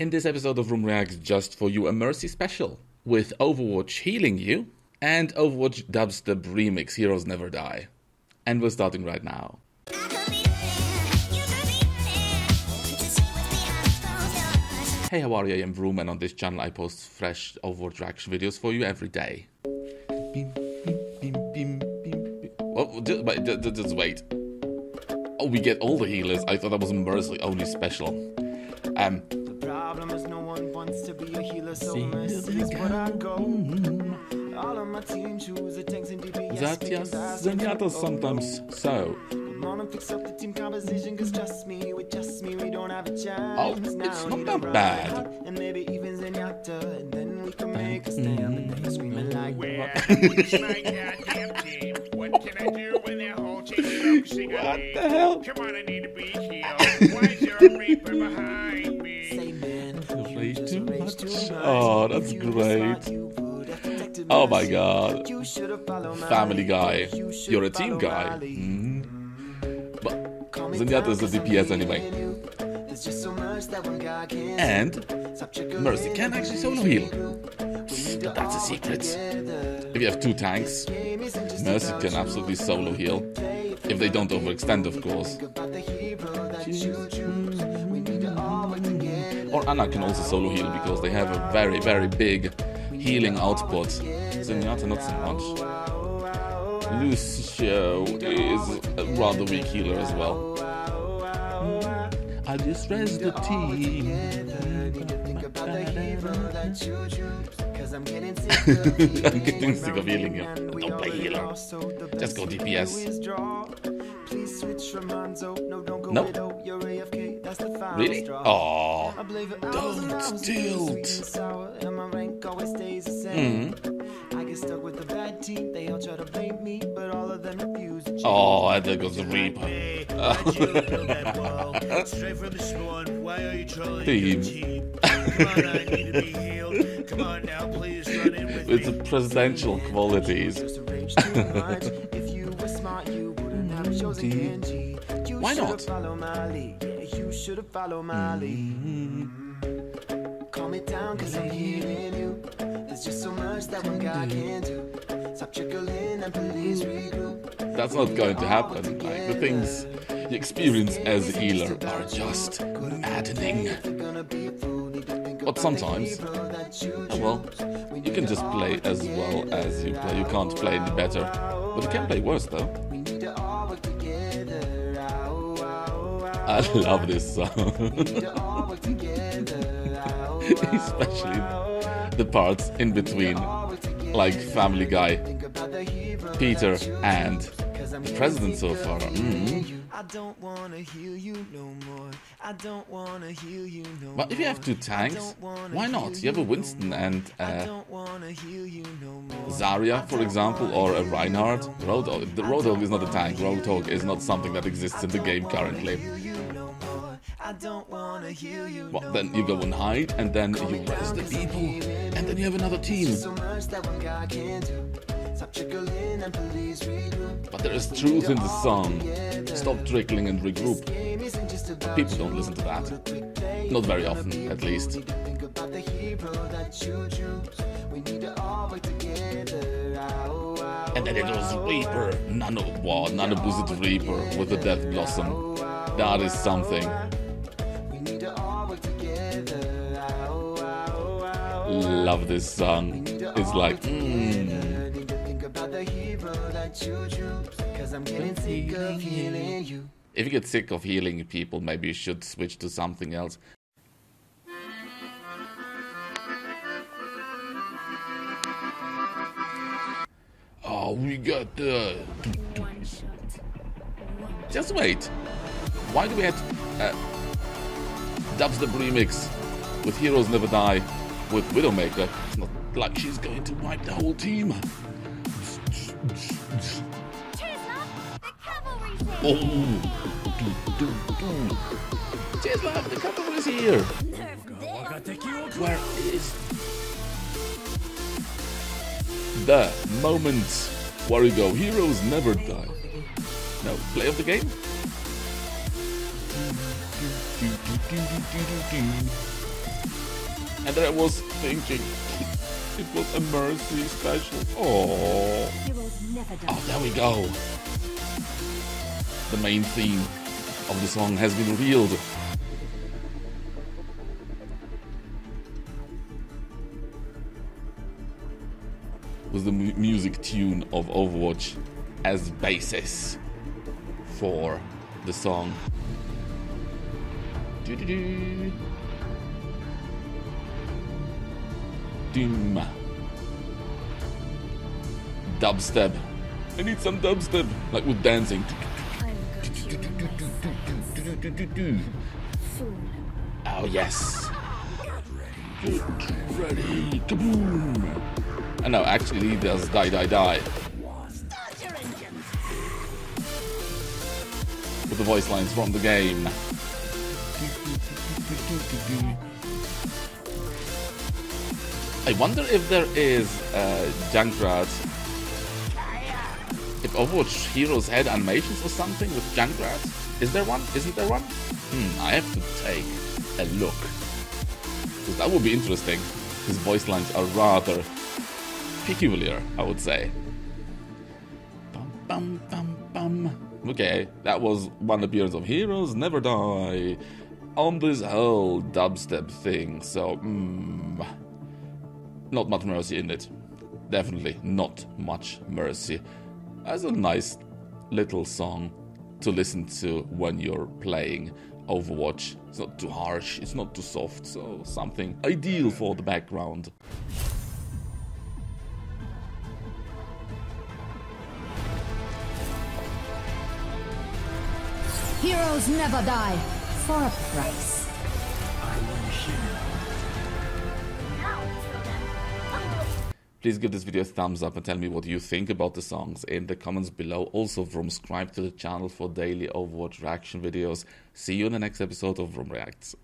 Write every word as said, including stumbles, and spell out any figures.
In this episode of Vroom Reacts, just for you, a Mercy special with Overwatch healing you and Overwatch dubstep remix Heroes Never Die. And we're starting right now. Hey, how are you? I am Vroom, and on this channel I post fresh Overwatch reaction videos for you every day. Beam, beam, beam, beam, beam, beam. Oh, just, just, just wait. Oh, we get all the healers. I thought that was Mercy only special. Um. The problem is no one wants to be a healer, so Mercy is where I go. All of my team choose the tanks and D P S. Zarya, Zenyatta sometimes, so. Mom and fix up the team composition, cause trust me, with just me, we don't have a chance. Oh, it's not that bad. And maybe even Zenyatta, and then we can make a stand, and then screaming like, where is my goddamn team? What can I do when their whole team is focusing on me? What the hell? Come on, I need to be healed. Why is there a Reaper behind me? Say, man, you just rage too much. Oh, that's great. Oh my god. Family Guy. You're a team guy. Mm. But Zenyatta is a D P S anyway. And Mercy can actually solo heal. That's a secret. If you have two tanks, Mercy can absolutely solo heal. If they don't overextend, of course. Or Ana can also solo heal because they have a very, very big healing output. Zenyatta not so much. Lucio is a rather weak healer as well. I just res the team. I'm getting sick of healing you. Don't play healer. Just go D P S. No? Really? Oh, don't tilt. Mm-hmm. Stuck with the bad team, they all try to blame me, but all of them refuse. Oh, and there goes the Reaper. Straight from the spawn, why are you trolling your team? Come on, I need to be healed. Come on now, please run in with me. It's the presidential qualities. If you were smart, you wouldn't have chosen Candy. Why not? You should have followed my lead. Calm it down, cause I'm healing you. There's just so much that one guy can do. Stop trickling and please regroup. That's not going to happen. Like, the things you experience as a healer are just maddening. But sometimes, well, you can just play as well as you play. You can't play any better. But you can play worse though. I love this song. Especially the parts in between, like Family Guy, Peter, and the president so far. Mm. But if you have two tanks, why not? You have a Winston and a Zarya, for example, or a Reinhardt. Roadhog. The Roadhog is not a tank. Roadhog is not something that exists in the game currently. I don't want to hear you. Well, then you go and hide, and then you rest the people, and then you have another team. But there is truth in the song. Stop trickling and regroup. People don't listen to that. Not very often, at least. And then it was Reaper. Nano, wow, Nano boosted Reaper with the Death Blossom. That is something. Love this song. It's like mm. If you get sick of healing people, maybe you should switch to something else. Oh, we got the just wait. Why do we have uh, dubstep remix with Heroes Never Die? With Widowmaker, it's not like she's going to wipe the whole team. Oh. Cheers, love, the cavalry is here. Where is the moment where we go? Heroes never die. No, play of the game. And I was thinking, it was a Mercy special. Oh, oh, there we go. The main theme of the song has been revealed. With the mu music tune of Overwatch as basis for the song. Doo-doo-doo. Doom. Dubstep. I need some dubstep, like with dancing. Oh yes. Get ready. Kaboom. And now actually there's die die die. With the voice lines from the game. I wonder if there is uh, Junkrat. If Overwatch Heroes had animations or something with Junkrat. Is there one? Isn't there one? Hmm, I have to take a look. Because that would be interesting. His voice lines are rather peculiar, I would say. Bum, bum, bum, bum. Okay, that was one appearance of Heroes Never Die. On this whole dubstep thing, so... Mm, not much Mercy in it. Definitely not much Mercy. That's a nice little song to listen to when you're playing Overwatch. It's not too harsh, it's not too soft, so something ideal for the background. Heroes never die for a price. I want a hero. Please give this video a thumbs up and tell me what you think about the songs in the comments below. Also, subscribe to the channel for daily Overwatch reaction videos. See you in the next episode of Vroom Reacts.